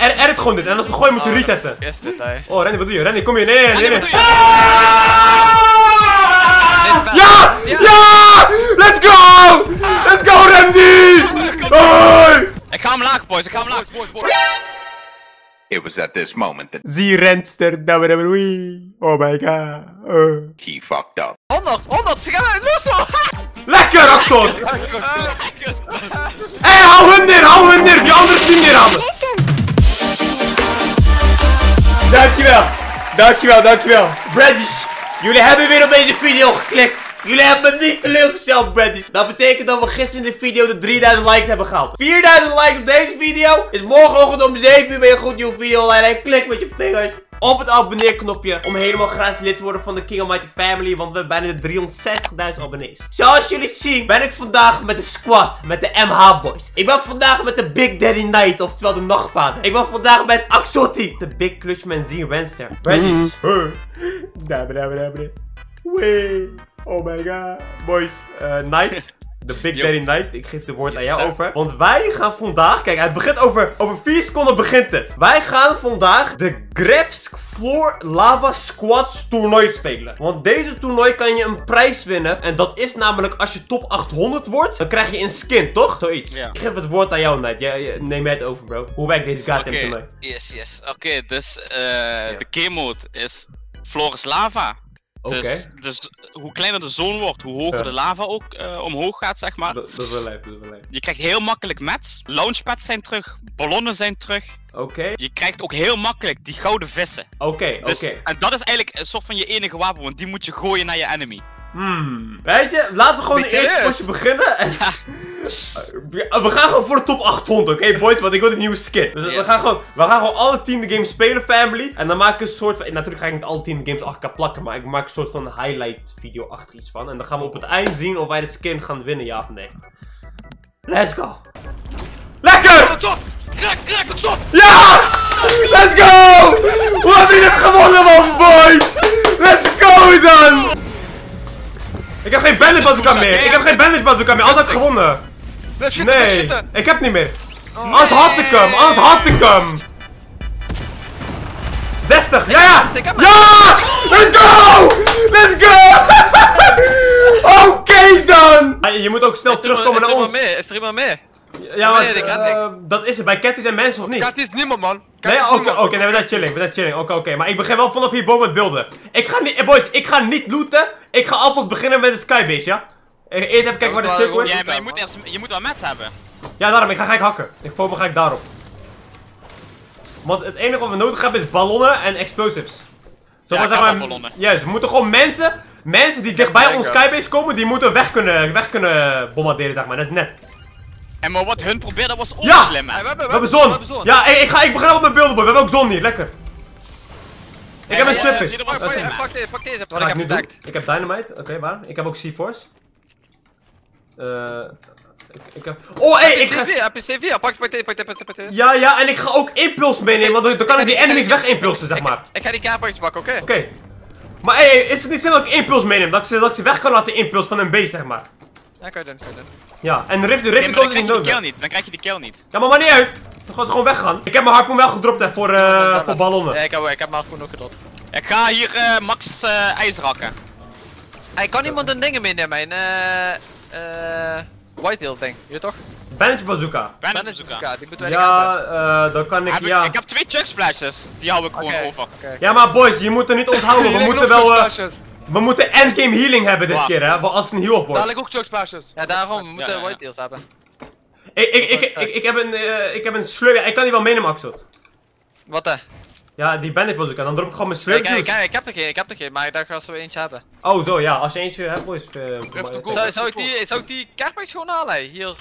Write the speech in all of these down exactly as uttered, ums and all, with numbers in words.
Er, edit gewoon dit en als we gooien moet je resetten. Yes, dit, hij. Oh, Randy, wat doe je? Randy, kom hier. Nee, nee, nee, nee. nee. Ja! Ja! Let's go! Let's go, Randy! Hoi! Ik ga hem laag, boys. Ik ga hem laag, boys, boys. It was at this moment that Zee Renster, W W E. Oh my god. Uh. He fucked up. honderd, honderd, ze gaan uit, los hoor! Lekker, Axel! Hé, hey, hou hun neer, hou hun neer, die andere team neerhalen! Dankjewel, dankjewel, dankjewel. Braddies, jullie hebben weer op deze video geklikt. Jullie hebben me niet teleurgesteld, Braddies. Dat betekent dat we gisteren in de video de drieduizend likes hebben gehaald. vierduizend likes op deze video. Is morgenochtend om zeven uur weer een goed nieuwe video online. En klik met je vingers op het abonneerknopje om helemaal gratis lid te worden van de King Almighty Family, want we hebben bijna de driehonderdzestigduizend abonnees. Zoals jullie zien ben ik vandaag met de squad, met de M H boys. Ik ben vandaag met de Big Daddy Knight, oftewel de nachtvader. Ik ben vandaag met Axoti, de Big Clutchman, Zee Renster. Braddies. Oh my god. Boys, uh, Knight. De Big Daddy Knight, ik geef de woord aan jou over. Want wij gaan vandaag, kijk, het begint over, over vier seconden begint het. Wij gaan vandaag de Grefg Floor Lava Squads toernooi spelen. Want deze toernooi kan je een prijs winnen. En dat is namelijk als je top achthonderd wordt, dan krijg je een skin, toch? Zoiets. Ja. Ik geef het woord aan jou, Knight. Jij, jij, neem jij het over, bro. Hoe werkt deze goddamn okay. toernooi? Yes, yes. Oké, okay, dus uh, ja. de game mode is Floor is Lava. Dus, okay. dus hoe kleiner de zone wordt, hoe hoger ja. de lava ook uh, omhoog gaat, zeg maar. Dat is wel lijp, dat is wel lijp. Je krijgt heel makkelijk mats. Launchpads zijn terug, ballonnen zijn terug. Oké. Okay. Je krijgt ook heel makkelijk die gouden vissen. Oké, okay, dus, oké. Okay. En dat is eigenlijk een soort van je enige wapen, want die moet je gooien naar je enemy. Hmm. Weet je, laten we gewoon de eerste potje beginnen. En ja. We gaan gewoon voor de top achthonderd, oké okay, boys, want ik wil een nieuwe skin. Dus yes. we, gaan gewoon, we gaan gewoon alle tiende games spelen, family. En dan maak ik een soort van, natuurlijk ga ik niet alle tiende games acht K plakken, maar ik maak een soort van highlight video achter iets van. En dan gaan we op het eind zien of wij de skin gaan winnen, ja of nee. Let's go. Lekker! Krak, krak, het slot! Ja! Let's go! We hebben dit gewonnen, man, boys! Let's go dan! Ik heb geen bandit bazooka meer, ik heb geen bandit bazooka meer, anders had ik gewonnen. Nee, ik heb niet meer. Anders had ik hem, anders had ik hem. zestig, ja ja! Ja! Let's go! Let's go! Oké okay, dan! Je moet ook snel terugkomen naar ons. Is er iemand mee? Ja, maar uh, dat is het, bij Cat is en mensen of niet? Cat is niemand, man. Cat nee, oké, okay, oké, okay, nee, we zijn chilling, we zijn chilling, oké, okay, oké. Okay. Maar ik begin wel vanaf hierboven met beelden. Ik ga niet, boys, ik ga niet looten. Ik ga alvast beginnen met de skybase, ja? Eerst even kijken waar de cirkel is. Ja, maar je moet, eerst, je moet wel mats hebben. Ja, daarom, ik ga gelijk hakken. Ik voor me ga ik daarop. Want het enige wat we nodig hebben is ballonnen en explosives. Zo ja, zeg maar, ballonnen. Juist, we moeten gewoon mensen, mensen die dichtbij ons skybase komen, die moeten weg kunnen, weg kunnen bombarderen, zeg maar. Dat is net. En maar wat hun probeerde was ook ja. slim, hè? Ja, we, we, we, we hebben zon. We hebben zon. Ja, ik, ik, ga, ik begin al met mijn beelden, boy. We hebben ook zon hier, lekker. Ik hey, heb een ja, suppie. Pak deze, pak deze. Wat ik heb bedekt. Ik heb dynamite, oké, okay, waar? Ik heb ook C-Force. Uh, ik, ik heb... Oh, hé, hey, ik ga... Heb je C V? Ja, pak deze, pak deze, pak deze. Ja, ja, en ik ga ook impuls meenemen, want dan, dan kan ik die enemies weg impulsen, zeg maar. Ik ga die kapers pakken, oké? Oké. Maar hé, is het niet slim dat ik impuls meeneem? Dat ik ze weg kan laten impuls van een base, zeg maar. Ja, kan je doen, kan je doen. Ja, en de rift, de rift nee, dan, krijg je die kill niet. dan krijg je die kill niet. Ja, maar maar niet uit. Dan gaan ze gewoon weggaan. Ik heb mijn harpoen wel gedropt hè, voor, uh, ja, dan, dan, voor ballonnen. Ja, ik heb, ik heb mijn harpoen ook gedropt. Ik ga hier uh, max uh, ijs rakken. Hey, kan iemand een ding meenemen? Mijn uh, uh, whitetail ding, je toch? Bandage bazooka. Bandage bazooka, die moeten wij ja, uh, dan kan ik, heb ja. Ik, ik heb twee chuck splashes, die hou ik gewoon okay. over. Okay, okay. Ja, maar boys, je moet er niet onthouden, we moeten wel... Uh, We moeten endgame healing hebben dit wow. keer, hè? Want als het een heal wordt. Dadelijk ook chokesplashes. Ja, daarom. We moeten ja, ja, ja. white deals hebben. Ik, ik, ik, ik, ik heb een, uh, ik heb een slurp. Ik kan die wel meenemen, Axel. Wat hè? Ja, die bandit bazooka. Dan drop ik gewoon mijn slurp. Kijk, kijk, ik heb er geen, ik heb er geen, maar ik dacht dat we eentje hebben. Oh zo, ja. Als je eentje hebt, boys. Uh, zou, zou ik die, zou ik die kerkbaks gewoon halen? Hier,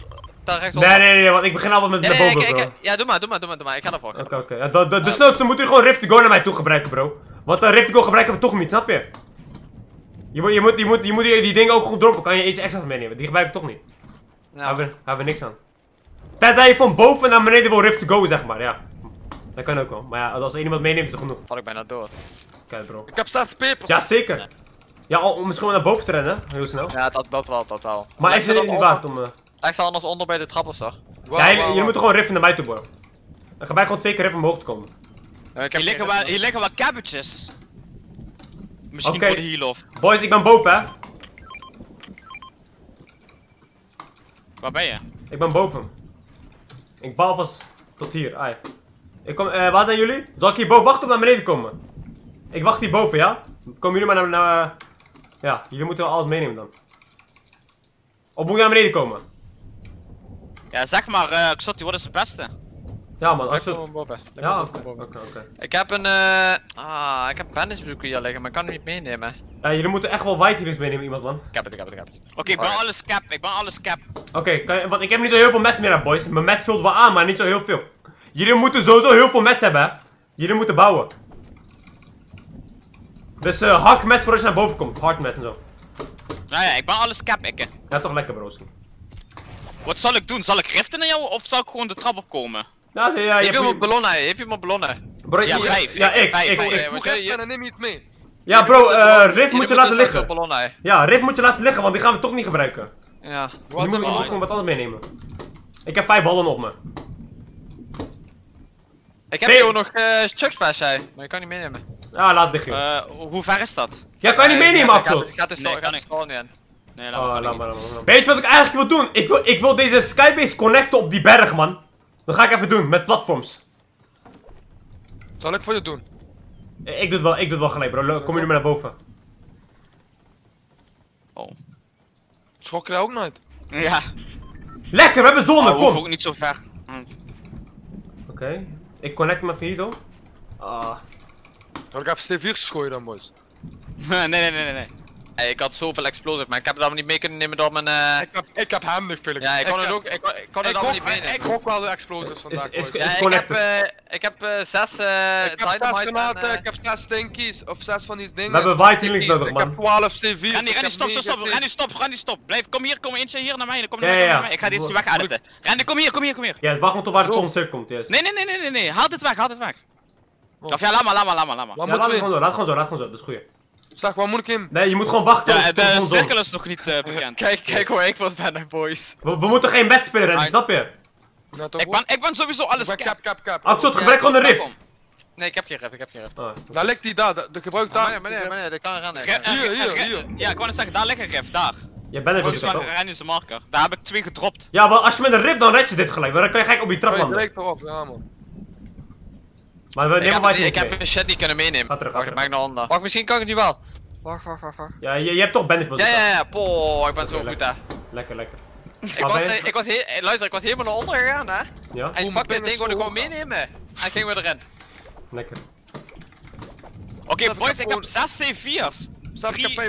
daar rechtsonder. Nee, nee, nee, nee, want ik begin altijd met de boven, bro. Ja, doe maar, doe maar, doe maar, doe maar. Ik ga ervoor. Oké, okay, oké. Okay. Ja, de de snopes moeten jullie gewoon Rift Go naar mij toe gebruiken, bro. Want uh, Rift Go gebruiken we toch niet, snap je? Je moet, je, moet, je, moet, je moet die dingen ook goed droppen, kan je iets extra's meenemen, die gebruik ik toch niet. Ja. Daar hebben we niks aan. Tenzij je van boven naar beneden wil rift to go, zeg maar, ja. Dat kan ook wel, maar ja, als er iemand meeneemt is het genoeg. Val ik bijna dood. Kijk bro. Ik heb staats peper. Ja zeker. Ja, ja om misschien wel naar boven te rennen, heel snel. Ja, dat, dat wel, dat wel. Maar ik zit het niet waard om... Uh... Ik sta anders onder bij de trap ofzo. Wow, ja, jullie wow, wow. moeten gewoon riften naar mij toe, bro. Dan gaan wij gewoon twee keer even omhoog te komen. Uh, ik heb hier, liggen wel, hier liggen wel cabbages. Misschien okay. Voor de heal-off. Boys, ik ben boven, hè? Waar ben je? Ik ben boven. Ik baal vast tot hier. Ai. Ik kom, uh, waar zijn jullie? Zal ik hier boven wachten om naar beneden te komen? Ik wacht hier boven, ja? Komen jullie maar naar... naar ja, jullie moeten wel alles meenemen dan. Of moet ik naar beneden komen? Ja, zeg maar, uh, Axoti, wat is het beste? Ja man, Axoti... Ja, oké, oké, oké. Ik heb een... Uh... Ah, ik heb een bandagebroek hier liggen, maar ik kan hem niet meenemen. Ja, jullie moeten echt wel white healers meenemen, iemand man. Ik heb het, ik heb het, ik heb het. Oké, okay, ik ben right. alles cap, ik ben alles cap. Oké, okay, want ik heb niet zo heel veel mes meer hè, boys. Mijn mes vult wel aan, maar niet zo heel veel. Jullie moeten sowieso heel veel mets hebben hè. Jullie moeten bouwen. Dus uh, hak mets voor als je naar boven komt, hard mets en zo. Nou ja, ik ben alles cap, ikke. Ja, toch lekker broski. Wat zal ik doen? Zal ik riften naar jou of zal ik gewoon de trap opkomen? Ja, ja, ja. Heb je mijn ballonnen? Heb je mijn ballonnen? Bro, ja, vijf. Ja, ik. Ik riften, neem niet mee. Ja, bro, uh, rift moet je laten liggen. Ja, rift moet je laten liggen, want die gaan we toch niet gebruiken. Ja. Je moet gewoon wat anders meenemen. Ik heb vijf ballen op me. Ik heb hier ook nog chucks bij zij, maar je kan niet meenemen. Ja, laat liggen. Uh, hoe ver is dat? Ja, kan je niet meenemen, Axel? Gaat het snel, kan ik gewoon niet aan. Nee, laat, oh, maar, laat maar, laat maar. Weet je wat ik eigenlijk wil doen? Ik wil, ik wil deze skybase connecten op die berg, man. Dat ga ik even doen, met platforms. Zal ik voor je doen? Ik, ik doe het wel, ik doe het wel gelijk, bro. Kom jullie maar naar boven. Oh. Schrok je daar ook nooit? Ja. Lekker, we hebben zonne, oh, kom! Ik ook niet zo ver. Mm. Oké. Okay. Ik connect me even hier zo. Ah. Zal ik even C vier gooien dan, boys? nee, nee, nee, nee, nee. Hey, ik had zoveel explosief, maar ik heb het allemaal niet mee kunnen nemen door mijn... Uh... Ik, heb, ik heb hem nog veel. Ja, ik kon ik het heb, ook ik kon, ik kon ik het allemaal niet meenemen. Ik gok wel de explosives vandaag. Is, is, is ja, ik heb, uh, ik heb uh, zes uh, ik heb zes granaten, uh... ik heb zes stinkies, of zes van die dingen. We hebben white healings nodig, man. Ik heb twaalf C vier. Randy, Randy, stop, stop, stop, Randy, stop, Randy, stop. Blijf, kom hier, kom eentje hier naar mij, kom naar mij, kom naar mij. Ik ga deze weg editen. Randy, kom hier, kom hier, kom hier. Ja, wacht maar tot waar het concept komt, juist. Nee, nee, nee, nee, nee, haal dit weg, haal dit weg. Of ja, laat maar, laat maar, laat maar, laat maar. Laat gewoon zo, laat gewoon zo, laat gewoon zo, dat is goed. Slag, waar moet ik hem? Nee, je moet gewoon wachten. Ja, de cirkel is nog niet uh, bekend. kijk, kijk hoe ik was bijna, boys. We, we moeten geen bed spelen, Randy, snap je? Nou, ik, ben, ik ben sowieso alles cap. cap, cap, cap. Axel, gebruik ja, gewoon de rift. Kom. Nee, ik heb geen rift, ik heb geen rift. Oh, daar ligt die, daar, de, de gebruik daar. Ah, meneer, meneer, dat kan Randy. Hier, hier, hier. Ja, ik wou net zeggen, daar ligt een rift, daar. Je bent er wel. Randy is een marker. Daar heb ik twee gedropt. Ja, maar als je met een rift, dan red je dit gelijk. Dan kan je gek op die trap landen. Direct erop, ja man. Maar we nemen maar ik heb mijn shit niet kunnen meenemen. Ga terug, ga terug. Wacht, ik maak nog wacht, misschien kan ik het nu wel. Wacht, wacht, wacht, wacht. Ja, je, je hebt toch bandage. Ja, ja, ja, poh, ik ben okay, zo lekker. Goed hè. Lekker, lekker. ik, was, uh, ik was heel, luister, ik was helemaal naar onder gegaan hè. Ja. En ik pakte het ding gewoon meenemen. En gingen we erin. Lekker. Oké, okay, boys, ik heb zes C vier's. Drie, uh,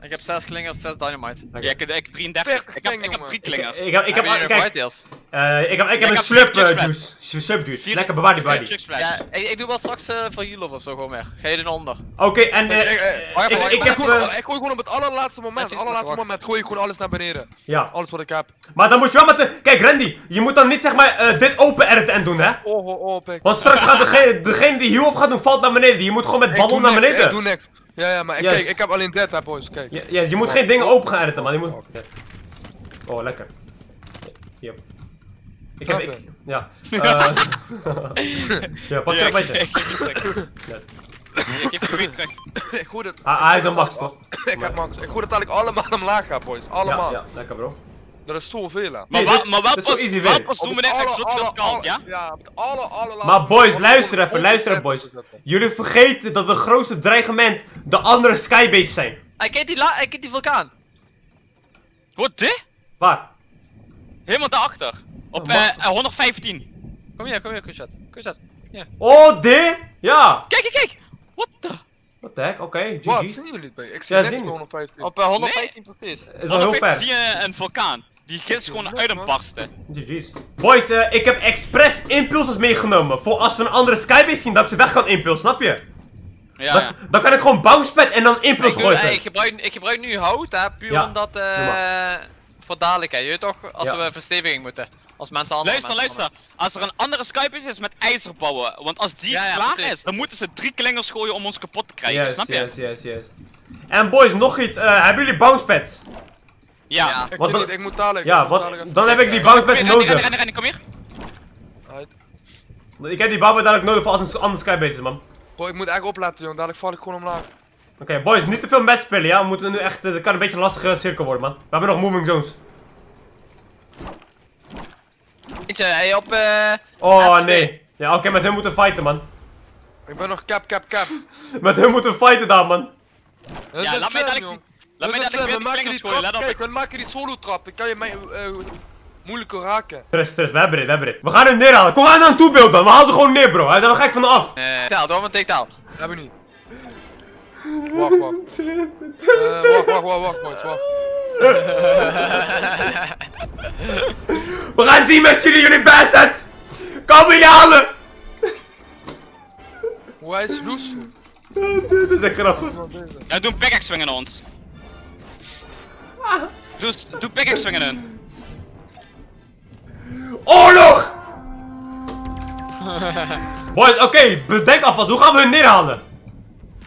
ik heb zes klingers, zes dynamite. Okay. Ja, ik heb drieëndertig. Ik heb, ik heb drie klingers. Ik, ik, ik, ik heb, heb kijk, uh, ik heb, ik heb een slurp uh, juice. Slurp juice. Lekker bewaar die bij die. Ja, ik, ik doe wel straks uh, voor heal-off of zo gewoon weg. Ga je er onder. Oké, okay, en uh, ik, ik, ik, heb, uh, ik gooi gewoon op het allerlaatste moment. Het allerlaatste moment gooi ik gewoon alles naar beneden. Ja. Alles wat ik heb. Maar dan moet je wel met de... Kijk, Randy, je moet dan niet zeg maar uh, dit open R T N doen hè. Oh, oh, oh. Want straks gaat degene, degene die heal-off gaat doen valt naar beneden. Je moet gewoon met ballon naar beneden. Ik doe niks. Ja, ja, maar yes. Kijk, ik heb alleen dit hè, boys, kijk. Ja, yes, je moet oh, geen dingen open gaan editen, man. Je moet... Okay. Oh, lekker. Yep. Ik heb... Ik... Ja. Uh... ja, pak je een beetje. Ik heb Ik gooi het... Hij heeft een max, toch? Ik heb max. Ik gooi dat eigenlijk allemaal omlaag gaat, boys. Allemaal. Ja, ja, lekker, bro. Dat is zoveel, hè. Maar wat pas doen we net exotisch kant, ja? Ja, op het alle, alle... Maar boys, luister even, luister even, boys. Jullie vergeten dat de grootste dreigement de andere skybase zijn. Hij kent die la... Hij kent die vulkaan. Wat, dit? Waar? Helemaal daarachter. Op honderdvijftien. Kom hier, kom hier, Kushat. Kushat. Oh, dit? Ja. Kijk, kijk, kijk. What the... Wat de heck? Oké, G G. Wat zien jullie niet bij? Ik zie net op honderdvijftien. Op honderdvijftien precies. Is wel heel ver. Zie je een vulkaan. Die gids gewoon uit een barsten. G G's. Boys, uh, ik heb expres impulses meegenomen. Voor als we een andere skybase zien, dat ze weg kan impulse, snap je? Ja, dat, ja. Dan kan ik gewoon bouncepad en dan impulse gooien. Hey, ik, gebruik, ik gebruik nu hout, hè, puur ja, omdat... Uh, voor dadelijk, hè, je toch? Als ja, we versteviging moeten. Als mensen anders. Luister, mensen luister. Anders. Als er een andere skybase is met ijzer bouwen. Want als die ja, ja, klaar precies is, dan moeten ze drie klingers gooien om ons kapot te krijgen, yes, snap yes, je? Yes, yes, yes, yes. En boys, nog iets. Uh, hebben jullie bouncepads? Ja, ja. Ik, dan, niet, ik moet dadelijk. Ja, ik moet dadelijk dan heb ik die bouncepads nodig. Randy, Randy, Randy, kom hier. Uit. Ik heb die bouwbouw dadelijk nodig voor als een andere skybase is, man. Bro, ik moet echt oplaten, jongen. Dadelijk val ik gewoon omlaag. Oké, okay, boys, niet te veel match spelen, ja. We moeten nu echt... Het kan een beetje een lastige cirkel worden, man. We hebben nog moving zones. Ik zei, hij op... Uh, oh, nee. Ja, oké, okay, met hun moeten we fighten, man. Ik ben nog cap, cap, cap. Met hun moeten we fighten daar, man. Ja, ja laat mij dadelijk... Laat mij dadelijk weer de klingels gooien, let op. Kijk, we maken die solo trap. Dan kan je mij... Uh, moeilijker raken. Stress, stress, we hebben dit, we hebben dit. We gaan hun neerhalen. Kom aan aan toebeeld dan, we halen ze gewoon neer, bro. Hij is er gek van af. Eh, taal, doe maar een takedown. Dat hebben we niet. Wacht, wacht. uh, wacht, wacht, wacht, wacht, boys, wacht. We gaan zien met jullie, jullie bastards. Kom jullie halen. Hoe is Loes? Dit is echt grappig. Ja, doe een pickaxe swingen naar ons. Doe, doe pickaxe swingen in. Oorlog! Boys, oké, okay, bedenk alvast, hoe gaan we hun neerhalen?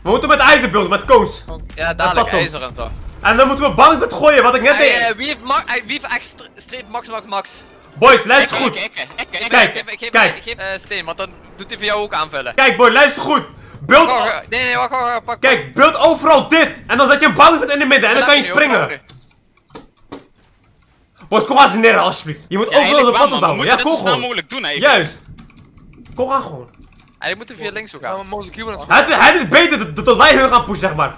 We moeten met ijzer beelden, met koos. Ja, dadelijk ijzer en toch. En dan moeten we bang met gooien, wat ik net deed. Hey, uh, wie heeft ma wie heeft streep max, max, max? Boys, luister goed. Kijk, kijk, kijk. Geef, kijk. Geef uh, steen, want dan doet hij voor jou ook aanvullen. Kijk, boy, luister goed. Beeld. Oh, nee, nee, wacht, wacht, wacht. Kijk, beeld overal dit. En dan zet je een bang in de midden en dan kan je springen. Boys, kom aan ze neerhalen alsjeblieft. Je moet ja, overal de battles bouwen. Ja, kom gewoon. Moeilijk doen, even. Juist. Kom aan gewoon. Hij moet er via links ook gaan. Het, het is beter dat, dat wij hun gaan pushen, zeg maar.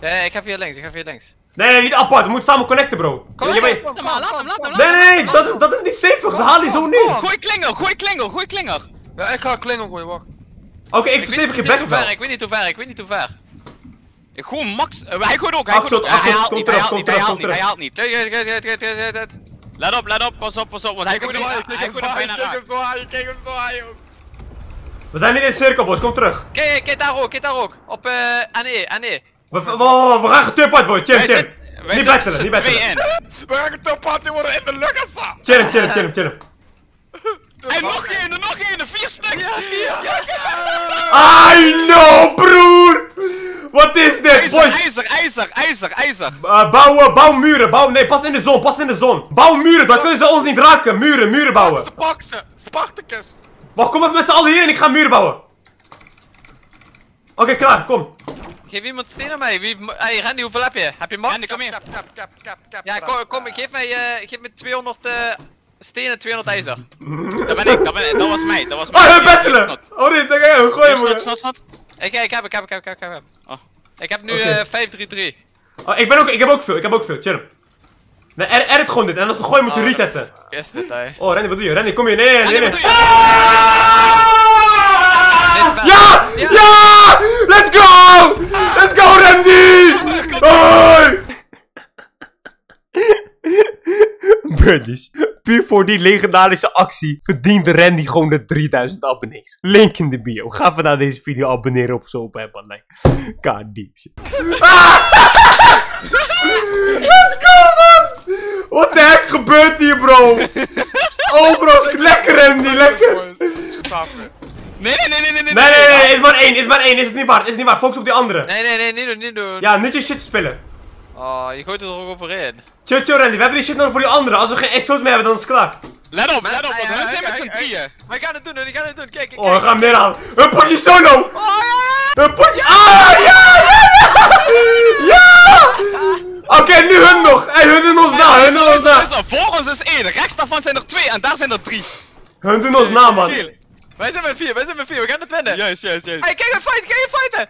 Ja, ja, ik ga via links, ik ga via links. Nee, nee, niet apart. We moeten samen connecten, bro. Kom, ja, je laat, hem, laat, hem, laat hem, laat hem. Nee, nee, dat is, dat is niet stevig. Ze halen die zo neer. Gooi klingel, gooi klingel, gooi klingel. Ja, ik ga klingel gooien, wacht. Oké, okay, ik verstevig je back wel. Ik weet niet hoe ver, ik weet niet hoe ver. Gewoon max. Uh, hij gooit ook, hij gooit ook. Hij haalt niet, hij haalt niet, hij haalt niet, hij haalt niet. Kijk, kijk, kijk, kijk, kijk, kijk. Let op, let op, pas op, pas op, want hij gooit hem bijna raak. Kijk hem zo high, kijk hem zo high, joh. We zijn niet in cirkel, boys, kom terug. Kijk, kijk daar ook, kijk daar ook. Op, eh, aan E, aan E. We gaan getupad worden, chill, chill. Niet battelen, niet battelen. We gaan getupad, die worden in de lucht, sa. Chill hem, chill hem, chill hem, chill hem. En nog één, nog één, vier stuks. I know, broer. Wat is dit, ijzer, boys? IJzer, ijzer, ijzer, ijzer. Uh, bouwen, bouw muren, bouw. Nee, pas in de zon, pas in de zon. Bouw muren, dan kunnen ze ons niet raken. Muren, muren bouwen. Pak ze, Spartacus. Wacht, kom even met z'n allen hier en ik ga muren bouwen. Oké, okay, klaar, kom. Geef iemand steen aan mij. Wie... Hey, Randy, hoeveel heb je? Heb je max? Randy, kom hier. Kap, kap, kap, kap, kap, ja, kom, kom, geef mij, uh, geef me tweehonderd uh, stenen, tweehonderd ijzer. Dat ben ik, dat ben ik, dat was mij, dat was mij. Oh, we battelen! Oh, dit, gooi hem, gooi hem. Snap, snap, snap. Ik, ik heb, ik heb, ik heb, ik heb, ik heb. Oh. Ik heb nu okay. uh, vijf drie drie. Oh, ik ben ook, ik heb ook veel, ik heb ook veel, chill. Nee, edit gewoon dit en als het gooien moet je oh, resetten. Yes, dit, hey. Oh, Randy, wat doe je? Randy, kom hier, nee, nee, Randy, nee. nee. Ja! Ja! Ja! Let's go! Let's go, Randy! Hoi! Buddies, puur voor die legendarische actie verdient Randy gewoon de drieduizend abonnees. Link in de bio. Ga vanaf deze video abonneren op zo'n app. Like. K D. Ah! Let's go, man! Wat de heck gebeurt hier, bro? Overal lekker, Randy, lekker. Nee, nee, nee, nee, nee, nee, nee, nee, nee, is maar één, is maar één, is het niet waard, is het niet waard. Focus op die andere. Nee, nee, nee, niet doen, niet doen. Ja, niet je shit spillen. Oh, je gooit er ook overheen. Chill, chill, Randy, we hebben die shit nodig voor die anderen. Als we geen S O's meer hebben, dan is het klaar. Let op, let op, want hun zijn met z'n drieën. Wij gaan het doen, we gaan het doen, kijk, kijk. Oh, we gaan meer aan. Een potje solo! Oh, ja! Een potje... Ah, ja, ja, ja! Ja! Oké, nu hun nog. En hun doen ons na, hun doen ons na. Voor ons is één, rechts daarvan zijn er twee en daar zijn er drie. Hun doen ons na, man. Wij zijn met vier, wij zijn met vier, we gaan het winnen. Juist, juist, juist. Hey, kijk, we fighten, kijk, we fighten!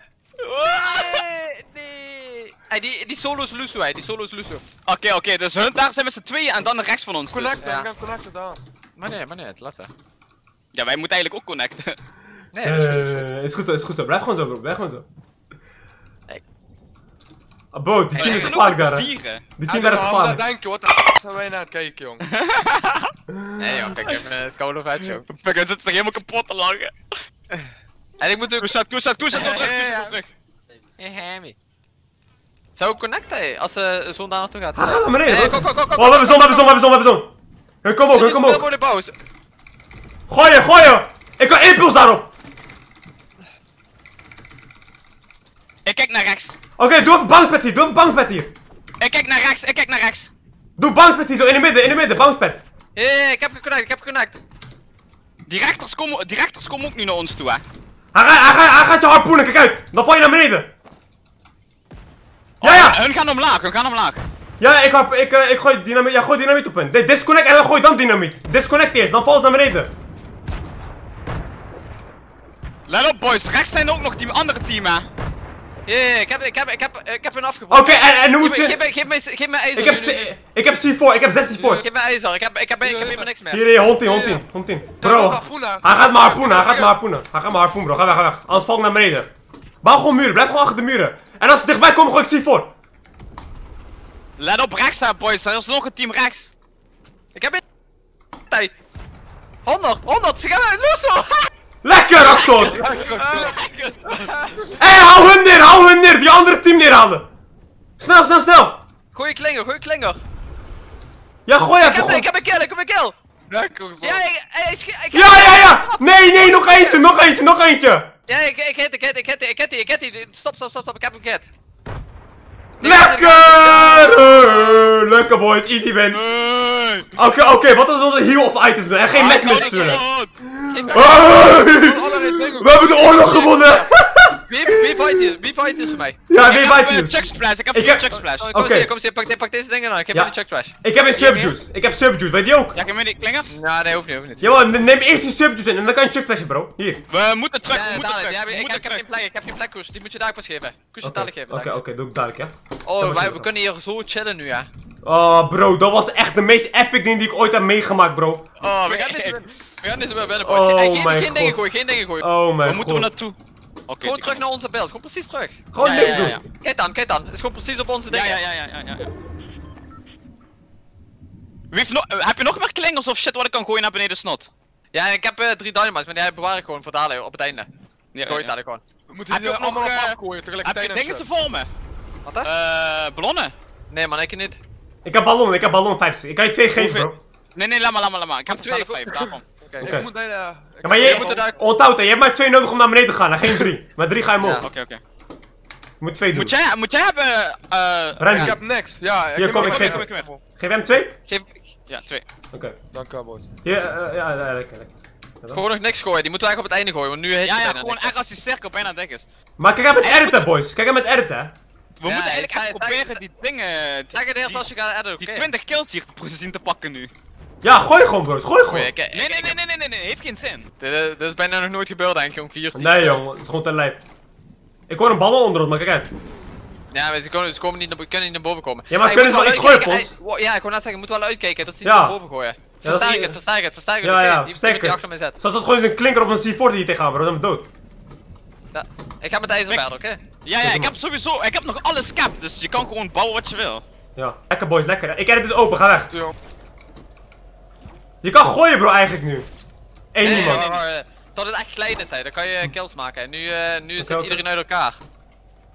Hey, die, die solo is Lusso, hey. die solo is Lusso. Oké, okay, oké, okay. Dus hun daar zijn met z'n tweeën en dan rechts van ons. Connecten, dus. Ja. We gaan connecten dan. Maar nee, maar nee, het laat. Ja, wij moeten eigenlijk ook connecten. Nee, dat is, uh, goed, is, goed. is goed zo, is goed zo. Blijf gewoon zo, bro, blijf gewoon zo. Hey. Ah, bro, die hey, team is gevaarlijk daar. Die team daar is gevaarlijk. Denk je, wat de f zijn wij naar het kijken, jong? Nee, joh, kijk even het koude vet, joh. Fuck, hij zit zich helemaal kapot te lachen. En ik moet ook. Koesat, koesat, koesat, kom terug, kom terug. Hé, zou ik connecten als ze uh, zon daar naartoe gaat? Ah, ga naar beneden! Hey, kom, kom, kom, kom, oh, we hebben zon, we hebben zon, we hebben zon, we hebben zon! Hun kom ook, hun kom ook! Gooi je, gooi je! Ik kan impuls daarop! Ik kijk naar rechts. Oké, okay, doe even bouncepad hier, doe even bouncepad hier! Ik kijk naar rechts, ik kijk naar rechts! Doe bouncepad hier zo, in de midden, in de midden, bouncepad! Hé, hey, ik heb geconnect, ik heb geconnect! Die rechters komen, die rechters komen ook nu naar ons toe, hè. Hij, hij, hij, hij gaat je harpoenen, kijk uit! Dan val je naar beneden! Oh, ja, ja! Hun gaan omlaag, hun gaan omlaag. Ja, ik, heb, ik, uh, ik gooi dynamiet, ja, gooi dynamiet op hen. Disconnect en dan gooi dan dynamiet. Disconnect eerst, dan valt het naar beneden. Let op, boys, rechts zijn ook nog die andere team, hè. Ja, yeah, yeah, ik heb, ik heb, ik heb, ik heb hun afgebroken. Oké, okay, en, en nu moet je... Geef me, geef me, geef me ijzer. Ik heb, c, ik heb C vier, ik heb zestien fours. Geef me ijzer, ik heb, ik heb, ik heb helemaal niks meer. Hier, hier, hond in, hond in, hond in. Bro, hij gaat me harpoenen, hij gaat me harpoenen. Hij gaat me harpoenen, bro, ga weg, ga weg. Anders val ik naar beneden. Bouw gewoon muren, blijf gewoon achter de muren. En als ze dichtbij komen, gooi ik C vier. Let op rechts daar, boys, er is nog een team rechts. Ik heb een... honderd, honderd, ze gaan uit, los. Lekker, Axon! Hé, hey, hou hun neer, hou hun neer, die andere team neerhalen! Snel, snel, snel! Gooi klinger, gooi klinger! Ja, gooi even! Ik heb, ik heb een kill, ik heb een kill! Lekker, zo! Ja, ik, ik, ik, ik ja, ja, ja! Nee, nee, nog eentje, nog eentje, nog eentje! Ja, ik, ik hit, ik hit, ik hit, ik hit, ik hit, ik hit, stop, stop, stop, stop, ik heb hem gehit! Lekker! Lekker, boys, easy win! Oké, okay, oké, okay, wat is onze heal of items doen? En geen mes meer sturen! Hey! We hebben de oorlog gewonnen! Wie fight is? Wie fight is voor mij? Ja, wie fight is? Ik heb een chucksplash, ik heb een chucksplash. Kom eens hier, kom eens hier, pak deze dingen aan. Ik heb een chucksplash. Ik heb een subjuice, ik heb subjuice, weet je ook? Ja, ik heb die klingers? Nou, nee, hoeft niet, hoeft niet. Jawel, neem eerst die subjuice in en dan kan je chucksplash, bro. Hier. We moeten terug, we moeten terug. Ik heb geen plek, ik heb geen plek, Koes. Die moet je daar pas geven. Koes je dadelijk geven. Oké, oké, doe ik dadelijk, ja. Oh, we kunnen hier zo chillen nu, ja. Oh, bro, dat was echt de meest epic ding die ik ooit heb meegemaakt, bro. Oh, we gaan dit. We gaan dit weer binnen, boys. Oh, hey, geen, geen dingen gooien, geen dingen gooien. Oh, mijn god. Waar moeten we naartoe? Okay, gewoon terug naar onze beeld, gewoon precies terug. Gewoon niks doen. Kijk dan, kijk dan. Het is gewoon precies op onze dingen. Ja, ja, ja, ja, ja, ja. Wie heeft no heb je nog meer klingers of shit wat ik kan gooien naar beneden snot? Ja, ik heb uh, drie dynamites, maar die bewaar ik gewoon voor dadelijk op het einde. Ja, gooi het dadelijk gewoon. We moeten die allemaal nog, uh, afgooien tegelijkertijd. Heb je dingen voor me? Wat hè? Uh, ballonnen? Nee man, ik niet. Ik heb ballon, ik heb ballon vijf. Ik kan je twee geven, bro. Nee, nee, laat maar, laat maar, laat maar. Ik heb twee, vijf, daarom. Oké, okay. Ik moet naar de... Ja, maar je, je, daar... onthoud, hè. Je hebt maar twee nodig om naar beneden te gaan, geen drie. Maar drie ga je omhoog. Ja, oké, okay, oké. Okay. Je moet twee doen. Moet jij, moet jij hebben... Uh, Randy. Ik heb niks. Ja, ik hier, kom, ik geef hem. Geef hem twee? Geef... Ja, twee. Oké. Okay. Dank je, boys. Hier, uh, ja, lekker, lekker. Gewoon nog niks gooien, die moeten we eigenlijk op het einde gooien, want nu heet ja, je ja, gewoon echt als die cirkel bijna dik is. Maar kijk aan met editen, boys. Kijk aan met editen. We ja, moeten eigenlijk echt proberen die dingen... Zeg het eerst als je gaat editen, oké. Die twintig kills hier zien te pakken nu. Ja, gooi gewoon, broers, gooi gewoon! Nee, nee, nee, nee, nee, nee, heeft geen zin. Dit is bijna nog nooit gebeurd, eigenlijk, jong. vier tien. Nee, jongen, het is gewoon te lijp. Ik hoor een ballon onder ons, maar kijk uit. Ja, maar ze kunnen, ze komen niet, naar, kunnen niet naar boven komen. Ja, maar hey, kunnen ze wel iets gooien, ons? Ja, ik wou net zeggen, je moet wel uitkijken dat ze niet ja. naar boven gooien. Ja, versterk het, het, versterk het, versterk ja, het. Ja, ja, versterk het. Zoals dat gewoon eens een klinker of een C vier die je tegenaan, bro, dan ben je dood. Ja, ik ga met ijzer verder, oké? Ja, ja, ik heb sowieso, ik heb nog alles cap, dus je kan gewoon bouwen wat je wil. Ja, lekker, boys, lekker. Ik edit het open, ga weg. Je kan gooien, bro, eigenlijk nu. Eén nee, iemand. Nee, nee, nee. Tot het echt klein is, hè. Dan kan je kills maken. En nu, uh, nu okay, zit okay. iedereen uit elkaar.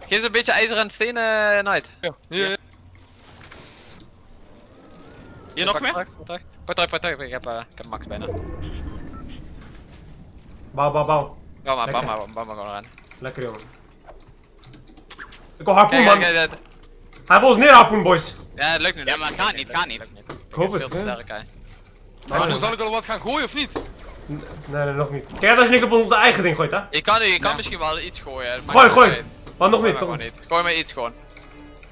Geef ze een beetje ijzer en steen, uh, Knight. Ja. Hier, hier. Hier nog meer? Pak terug, pak terug. Ik heb, uh, ik heb max bijna. Bouw, bouw, bouw. Bouw maar, bouw maar, bouw maar gewoon aan. Lekker, jongen. Ik wil harpoen, man. Kijk, kijk, kijk. Hij wil ons neer harpoen, boys. Ja, het lukt niet. Ja, maar het gaat niet, het gaat niet. Ik hoop het, hè. Nou, ja, zal ik wel wat gaan gooien of niet? Nee, nee, nog niet. Kijk, als je niks op onze eigen ding gooit, hè? Je kan, je kan ja. misschien wel iets gooien. Gooi, gooi! Maar nog niet, toch? Gooi maar iets gewoon.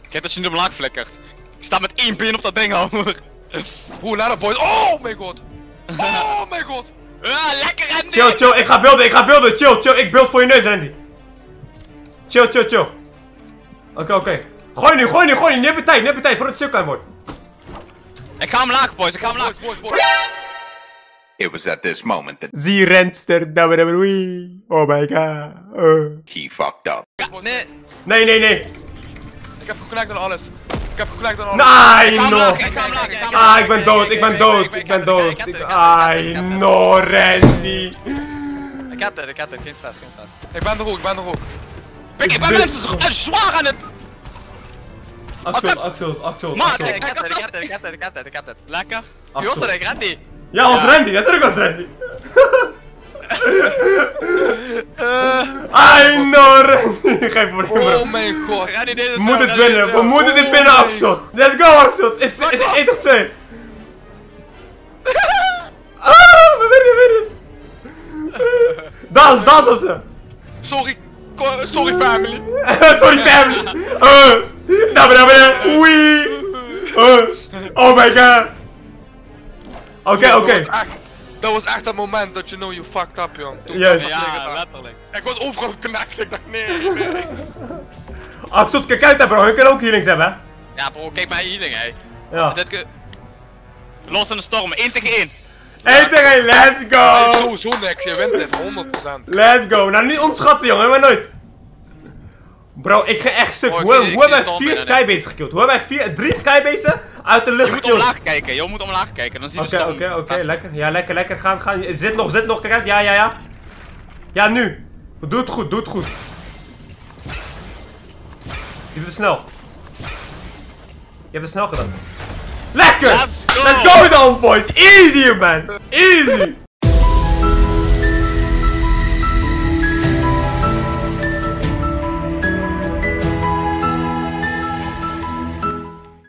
Kijk dat je nu omlaag flikkert. Je staat met één been op dat ding, hoor. Hoe naar dat, boys. Oh, mijn god! Oh, mijn god! Ja, lekker, Randy! Chill, chill, ik ga beelden, ik ga beelden. Chill, chill, ik beeld voor je neus, Randy. Chill, chill, chill. Oké, okay, oké. Okay. Gooi nu, gooi nu, gooi nu. Neem je tijd, neem je tijd voor het stuk wordt. Ik ga omlaag, boys, ik ga omlaag, boys, boys. It was at this moment that Zee Renster, W W E. Oh my god. Uh. He fucked up. Nee, nee, nee, nee. Ik heb geconnect aan alles. Ik heb geconnect aan alles. Nee, no. Ah, ik ben dood, ik ben dood, ik ben dood. Ai, no, Randy. Ik heb dit, ik heb dit, geen stress, geen stress. Ik ben er ook, ik ben er ook. Ik ben mensen zwaar aan het. Axel, Axel, Axel. Maar ik heb het, ik heb het, ik heb het, ik heb het, ik heb het. Lekker. Wie was dat, Randy? Ja, was Randy, natuurlijk was Randy. I know Randy. Geen probleem. Oh mijn god. We moeten het winnen, we moeten dit winnen, Axel. Let's go, Axel. Is het één of twee? Ah, we winnen, we winnen. dans, dans op ze! Sorry, sorry family. Sorry family. Uh, naar beneden, oei. Uh, oh my god. Oké, okay, oké. Okay. Dat was echt dat moment dat je nou je fucked up, jong. Yes. Ja, letterlijk. Ik was overal geknakt, ik dacht nee. Axel, kijk uit, bro. Je kan ook healings hebben. Ja, bro, kijk maar healing, hè. Ja. Los in de storm, één tegen één. één tegen één, let's go! Nee, sowieso niks, je wint dit, honderd procent. Let's go, nou niet ontschatten, jongen, maar nooit. Bro, ik ga echt stuk. Hoe hebben wij vier skybases gekild? Hoe hebben wij drie skybases uit de lucht gekild? Je moet omlaag kijken, je moet omlaag kijken, dan zie je de storm. Oké, oké, oké, lekker. Ja, lekker, lekker. Gaan, gaan. Zit nog, zit nog, kijk uit. Ja, ja, ja. Ja, nu. Doe het goed, doe het goed. Je doet het snel. Je hebt het snel gedaan. Lekker! Let's go, let's go dan, boys! Easy, man! Easy!